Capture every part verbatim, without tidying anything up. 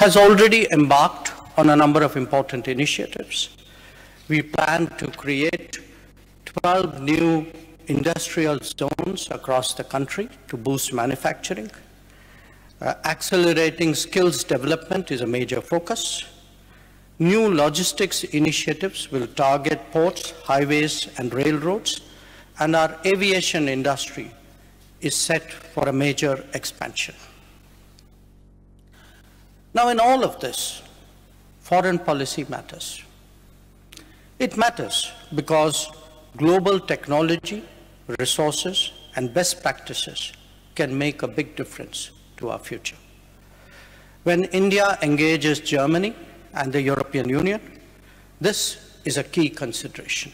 has already embarked on a number of important initiatives. We plan to create twelve new industrial zones across the country to boost manufacturing. Uh, accelerating skills development is a major focus. New logistics initiatives will target ports, highways, and railroads, and our aviation industry is set for a major expansion. Now, in all of this, foreign policy matters. It matters because global technology, resources, and best practices can make a big difference to our future. When India engages Germany and the European Union, this is a key consideration.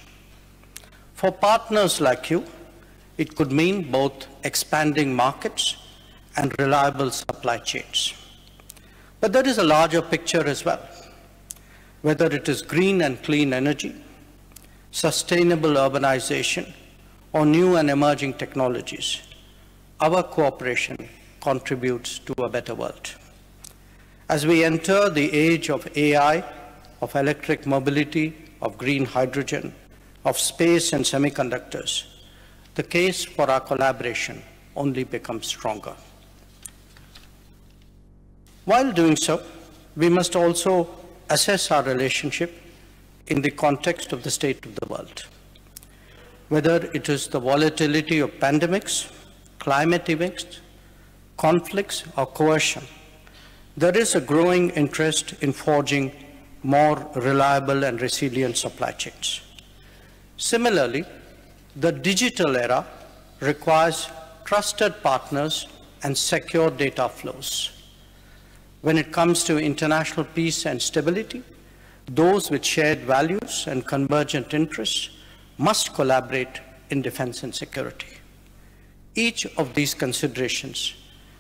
For partners like you, it could mean both expanding markets and reliable supply chains. But there is a larger picture as well, whether it is green and clean energy, sustainable urbanization, or new and emerging technologies. Our cooperation contributes to a better world. As we enter the age of A I, of electric mobility, of green hydrogen, of space and semiconductors, the case for our collaboration only becomes stronger. While doing so, we must also assess our relationship in the context of the state of the world. Whether it is the volatility of pandemics, climate events, conflicts, or coercion, there is a growing interest in forging more reliable and resilient supply chains. Similarly, the digital era requires trusted partners and secure data flows. When it comes to international peace and stability, those with shared values and convergent interests must collaborate in defense and security. Each of these considerations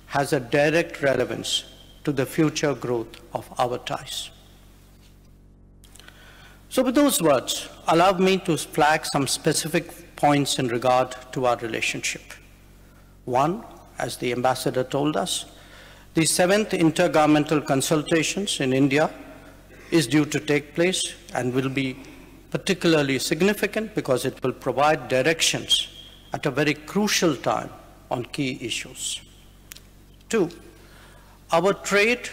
has a direct relevance to the future growth of our ties. So with those words, allow me to flag some specific points in regard to our relationship. One, as the ambassador told us, the seventh Intergovernmental Consultations in India is due to take place and will be particularly significant because it will provide directions at a very crucial time on key issues. Two, our trade,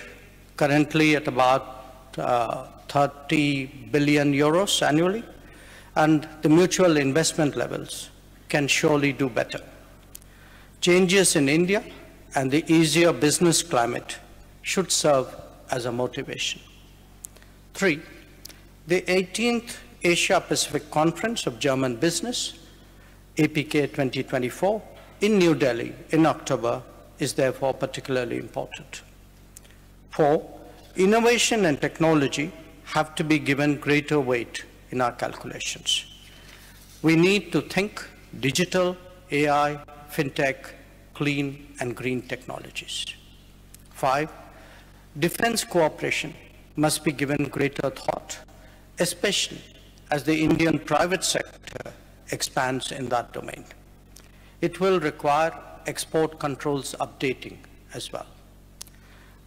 currently at about uh, thirty billion euros annually, and the mutual investment levels can surely do better. Changes in India and the easier business climate should serve as a motivation. Three, the eighteenth Asia-Pacific Conference of German Business, A P K twenty twenty-four, in New Delhi in October is therefore particularly important. Four, innovation and technology have to be given greater weight in our calculations. We need to think digital, A I, fintech, clean and green technologies. Five, defense cooperation must be given greater thought, especially as the Indian private sector expands in that domain. It will require export controls updating as well.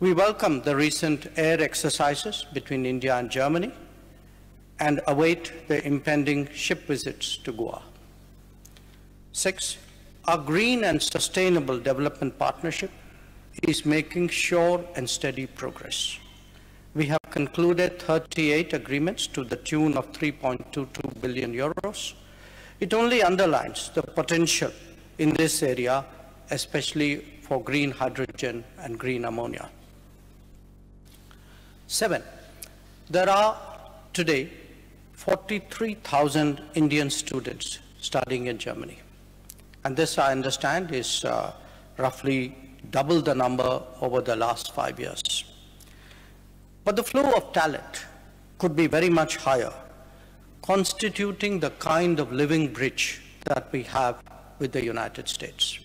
We welcome the recent air exercises between India and Germany and await the impending ship visits to Goa. Six, our green and sustainable development partnership is making sure and steady progress. We have concluded thirty-eight agreements to the tune of three point two two billion euros. It only underlines the potential in this area, especially for green hydrogen and green ammonia. Seven, there are today forty-three thousand Indian students studying in Germany. And this, I understand, is uh, roughly double the number over the last five years. But the flow of talent could be very much higher, constituting the kind of living bridge that we have with the United States.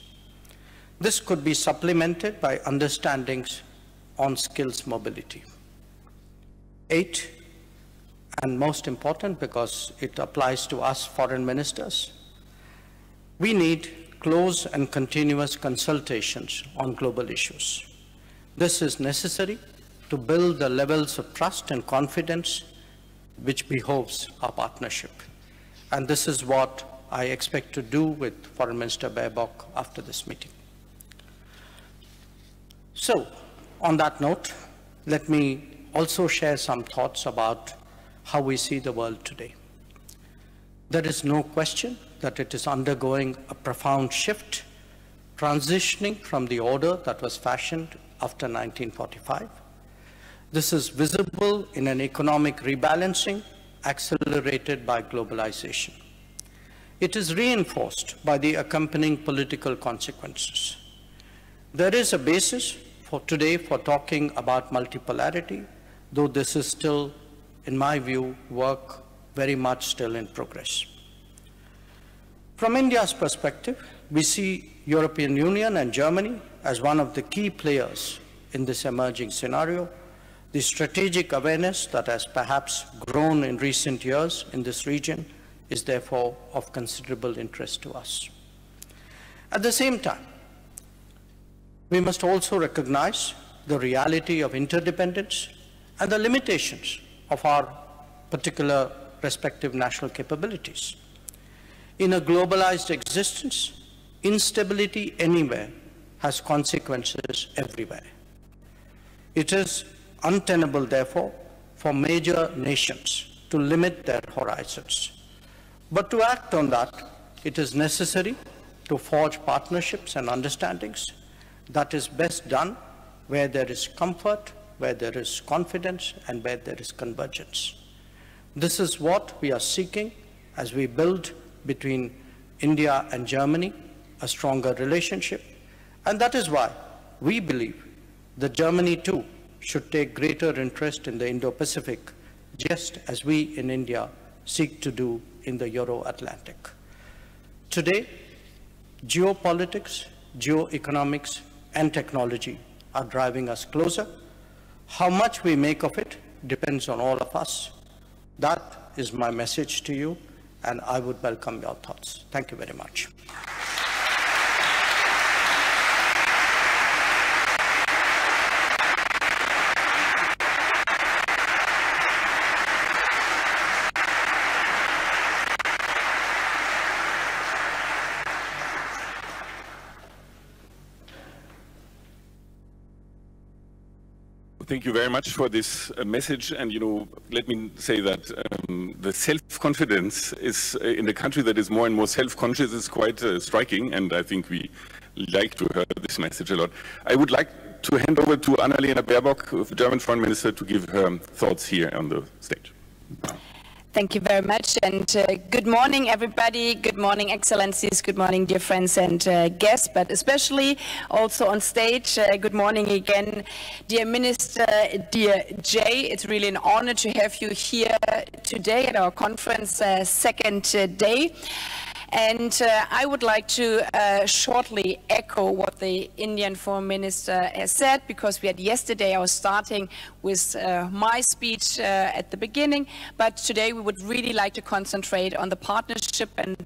This could be supplemented by understandings on skills mobility. Eight, and most important because it applies to us foreign ministers, we need close and continuous consultations on global issues. This is necessary to build the levels of trust and confidence which behoves our partnership. And this is what I expect to do with Foreign Minister Baerbock after this meeting. So, on that note, let me also share some thoughts about how we see the world today. There is no question that it is undergoing a profound shift, transitioning from the order that was fashioned after nineteen forty-five. This is visible in an economic rebalancing accelerated by globalization. It is reinforced by the accompanying political consequences. There is a basis for today for talking about multipolarity, though this is still, in my view, work very much still in progress. From India's perspective, we see European Union and Germany as one of the key players in this emerging scenario. The strategic awareness that has perhaps grown in recent years in this region is therefore of considerable interest to us. At the same time, we must also recognize the reality of interdependence and the limitations of our particular respective national capabilities. In a globalized existence, instability anywhere has consequences everywhere. It is untenable, therefore, for major nations to limit their horizons. But to act on that, it is necessary to forge partnerships and understandings. That is best done where there is comfort, where there is confidence, and where there is convergence. This is what we are seeking as we build between India and Germany a stronger relationship, and that is why we believe that Germany too should take greater interest in the Indo-Pacific, just as we in India seek to do in the Euro-Atlantic. Today, geopolitics, geoeconomics, and technology are driving us closer. How much we make of it depends on all of us. That is my message to you, and I would welcome your thoughts. Thank you very much. Thank you very much for this message, and you know, let me say that um, the self-confidence is in a country that is more and more self-conscious is quite uh, striking, and I think we like to hear this message a lot. I would like to hand over to Annalena Baerbock, the German Foreign Minister, to give her thoughts here on the stage. Thank you very much, and uh, good morning, everybody. Good morning, Excellencies. Good morning, dear friends and uh, guests, but especially also on stage. Uh, good morning again, dear Minister, dear Jay. It's really an honor to have you here today at our conference uh, second uh, day. And uh, I would like to uh, shortly echo what the Indian Foreign Minister has said, because we had yesterday, I was starting with uh, my speech uh, at the beginning, but today we would really like to concentrate on the partnership and